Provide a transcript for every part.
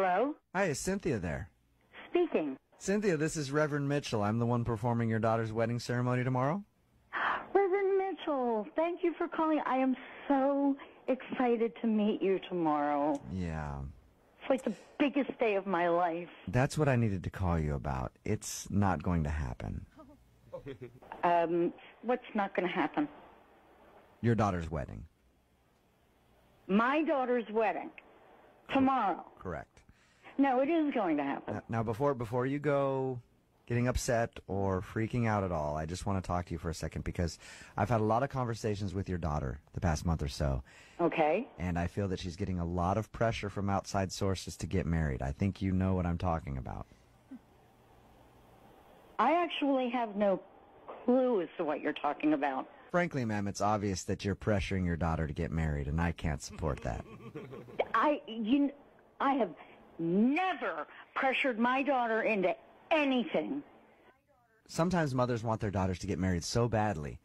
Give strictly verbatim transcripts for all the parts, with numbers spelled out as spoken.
Hello? Hi, is Cynthia there? Speaking. Cynthia, this is Reverend Mitchell. I'm the one performing your daughter's wedding ceremony tomorrow. Reverend Mitchell, thank you for calling. I am so excited to meet you tomorrow. Yeah. It's like the biggest day of my life. That's what I needed to call you about. It's not going to happen. Um, what's not going to happen? Your daughter's wedding. My daughter's wedding. Tomorrow. Correct. No, it is going to happen. Now, now, before before you go getting upset or freaking out at all, I just want to talk to you for a second because I've had a lot of conversations with your daughter the past month or so. Okay. And I feel that she's getting a lot of pressure from outside sources to get married. I think you know what I'm talking about. I actually have no clue as to what you're talking about. Frankly, ma'am, it's obvious that you're pressuring your daughter to get married, and I can't support that. I, you, I have... never pressured my daughter into anything. Sometimes mothers want their daughters to get married so badly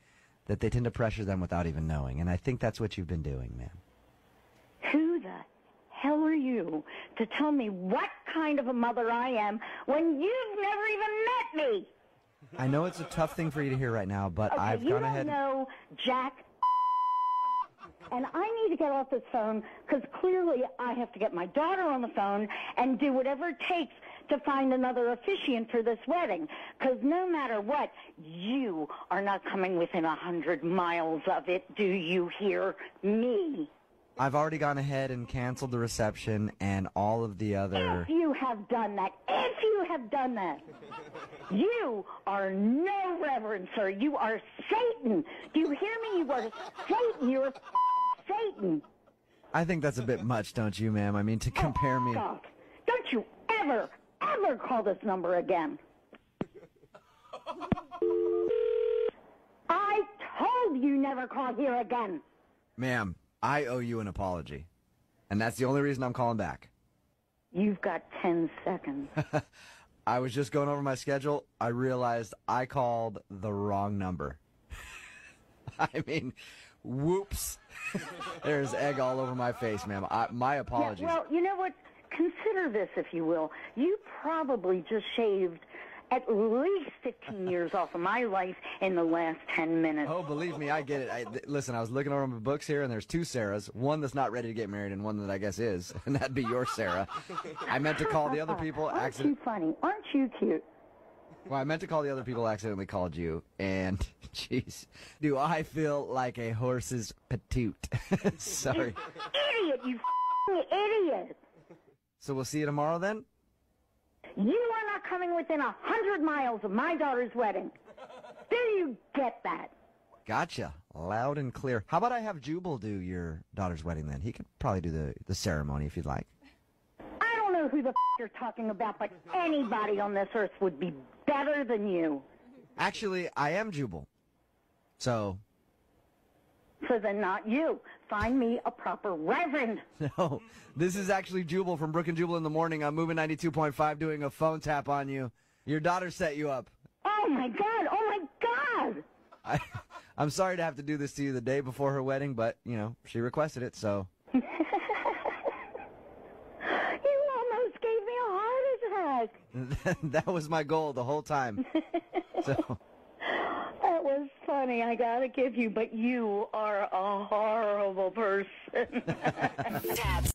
that they tend to pressure them without even knowing, and I think that's what you've been doing, ma'am. Who the hell are you to tell me what kind of a mother I am when you've never even met me? I know it's a tough thing for you to hear right now, but okay, I've gone ahead... you don't know Jack... and I need to get off this phone because clearly I have to get my daughter on the phone and do whatever it takes to find another officiant for this wedding. Because no matter what, you are not coming within a hundred miles of it. Do you hear me? I've already gone ahead and canceled the reception and all of the other... If you have done that, if you have done that, you are no reverend, sir. You are Satan. Do you hear me? You are Satan. You are... Satan. I think that's a bit much, don't you, ma'am? I mean, to compare me... God, don't you ever, ever call this number again. I told you never call here again. Ma'am, I owe you an apology. And that's the only reason I'm calling back. You've got ten seconds. I was just going over my schedule. I realized I called the wrong number. I mean... whoops. There's egg all over my face, ma'am. My apologies. Yeah, well, you know what? Consider this, if you will. You probably just shaved at least fifteen years off of my life in the last ten minutes. Oh, believe me, I get it. I, listen, I was looking over my books here, and there's two Sarahs. One that's not ready to get married and one that I guess is, and that'd be your Sarah. I meant to call the other people. Aren't accident you funny? Aren't you cute? Well, I meant to call the other people, accidentally called you, and, jeez, do I feel like a horse's patoot. Sorry. You idiot, you f***ing idiot. So we'll see you tomorrow, then? You are not coming within a hundred miles of my daughter's wedding. Do you get that? Gotcha. Loud and clear. How about I have Jubal do your daughter's wedding, then? He could probably do the, the ceremony, if you'd like. I don't know who the f*** you're talking about, but anybody on this earth would be better than you. Actually, I am Jubal. So? So then not you. Find me a proper reverend. No, this is actually Jubal from Brooke and Jubal in the Morning. I'm moving ninety-two point five doing a phone tap on you. Your daughter set you up. Oh, my God. Oh, my God. I, I'm sorry to have to do this to you the day before her wedding, but, you know, she requested it, so. You almost gave me a heart attack. That was my goal the whole time. So. That was funny. I gotta give you, but you are a horrible person.